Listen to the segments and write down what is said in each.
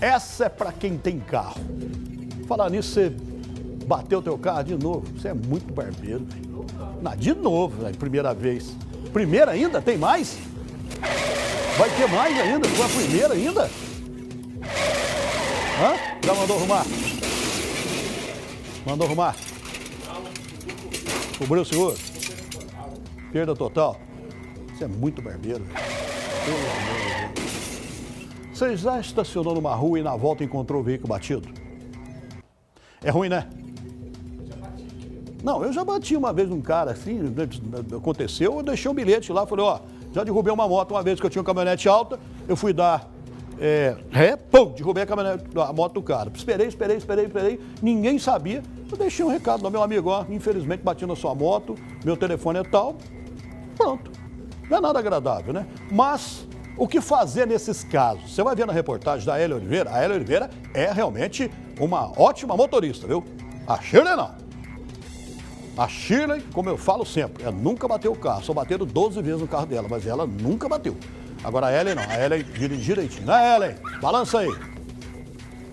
Essa é para quem tem carro. Falar nisso, você bateu teu carro de novo. Você é muito barbeiro. Não, de novo, velho, primeira vez. Primeira ainda? Tem mais? Vai ter mais ainda? Foi a primeira ainda? Hã? Já mandou arrumar? Mandou arrumar? Cobriu o seguro? Perda total? Você é muito barbeiro, velho. Pelo amor de Deus. Você já estacionou numa rua e na volta encontrou o veículo batido? É ruim, né? Não, eu já bati uma vez num cara assim, aconteceu, eu deixei um bilhete lá, falei, ó, já derrubei uma moto uma vez que eu tinha uma caminhonete alta, eu fui dar ré, pum, derrubei a moto do cara. Esperei, ninguém sabia, eu deixei um recado lá, meu amigo, ó, infelizmente bati na sua moto, meu telefone é tal, pronto. Não é nada agradável, né? Mas o que fazer nesses casos? Você vai ver na reportagem da Hélia Oliveira. A Hélia Oliveira é realmente uma ótima motorista, viu? A Shirley não. A Shirley, como eu falo sempre, ela nunca bateu o carro. Só bateram 12 vezes no carro dela, mas ela nunca bateu. Agora a Hélia não. A Hélia dirige direitinho. Né, Hélia? Balança aí.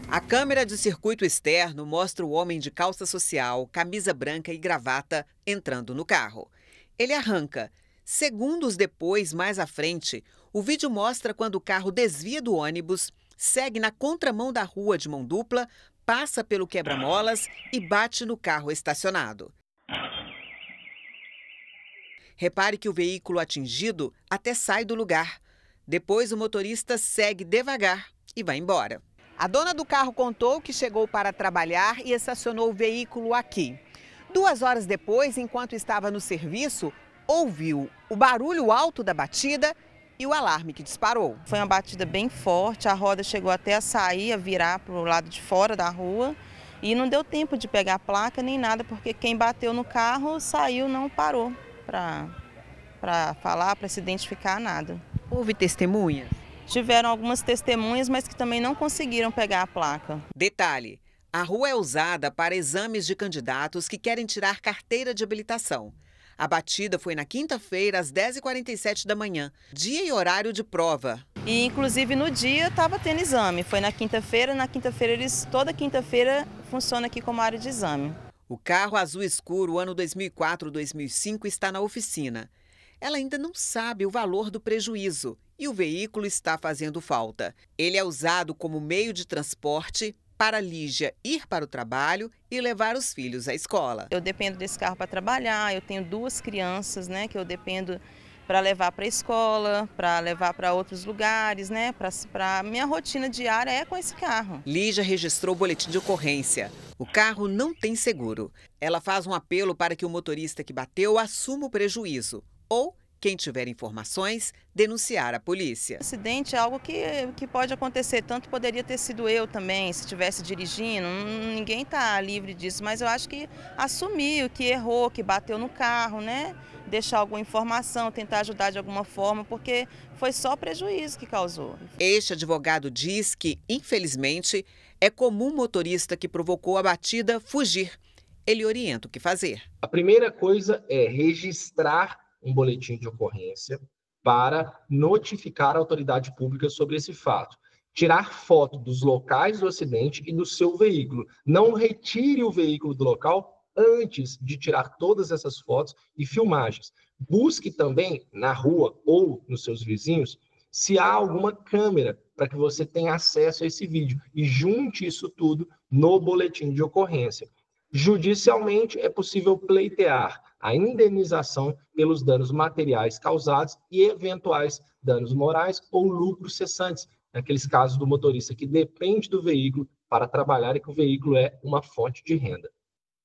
A câmera de circuito externo mostra o homem de calça social, camisa branca e gravata entrando no carro. Ele arranca. Segundos depois, mais à frente, o vídeo mostra quando o carro desvia do ônibus, segue na contramão da rua de mão dupla, passa pelo quebra-molas e bate no carro estacionado. Repare que o veículo atingido até sai do lugar. Depois o motorista segue devagar e vai embora. A dona do carro contou que chegou para trabalhar e estacionou o veículo aqui. 2 horas depois, enquanto estava no serviço, ouviu o barulho alto da batida e o alarme que disparou. Foi uma batida bem forte, a roda chegou até a sair, a virar para o lado de fora da rua e não deu tempo de pegar a placa nem nada, porque quem bateu no carro saiu, não parou para falar, para se identificar, nada. Houve testemunhas? Tiveram algumas testemunhas, mas que também não conseguiram pegar a placa. Detalhe, a rua é usada para exames de candidatos que querem tirar carteira de habilitação. A batida foi na quinta-feira, às 10h47 da manhã, dia e horário de prova. E, inclusive, no dia estava tendo exame. Foi na quinta-feira eles, toda quinta-feira funciona aqui como área de exame. O carro azul escuro, ano 2004-2005, está na oficina. Ela ainda não sabe o valor do prejuízo e o veículo está fazendo falta. Ele é usado como meio de transporte para Lígia ir para o trabalho e levar os filhos à escola. Eu dependo desse carro para trabalhar, eu tenho 2 crianças, né, que eu dependo para levar para a escola, para levar para outros lugares, né, para minha rotina diária é com esse carro. Lígia registrou o boletim de ocorrência. O carro não tem seguro. Ela faz um apelo para que o motorista que bateu assuma o prejuízo ou quem tiver informações, denunciar à polícia. Acidente é algo que pode acontecer, tanto poderia ter sido eu também, se estivesse dirigindo, ninguém está livre disso, mas eu acho que assumir o que errou, que bateu no carro, né? Deixar alguma informação, tentar ajudar de alguma forma, porque foi só prejuízo que causou. Este advogado diz que, infelizmente, é comum o motorista que provocou a batida fugir. Ele orienta o que fazer. A primeira coisa é registrar um boletim de ocorrência para notificar a autoridade pública sobre esse fato. Tirar foto dos locais do acidente e do seu veículo. Não retire o veículo do local antes de tirar todas essas fotos e filmagens. Busque também na rua ou nos seus vizinhos se há alguma câmera para que você tenha acesso a esse vídeo e junte isso tudo no boletim de ocorrência. Judicialmente é possível pleitear a indenização pelos danos materiais causados e eventuais danos morais ou lucros cessantes, naqueles casos do motorista que depende do veículo para trabalhar e que o veículo é uma fonte de renda.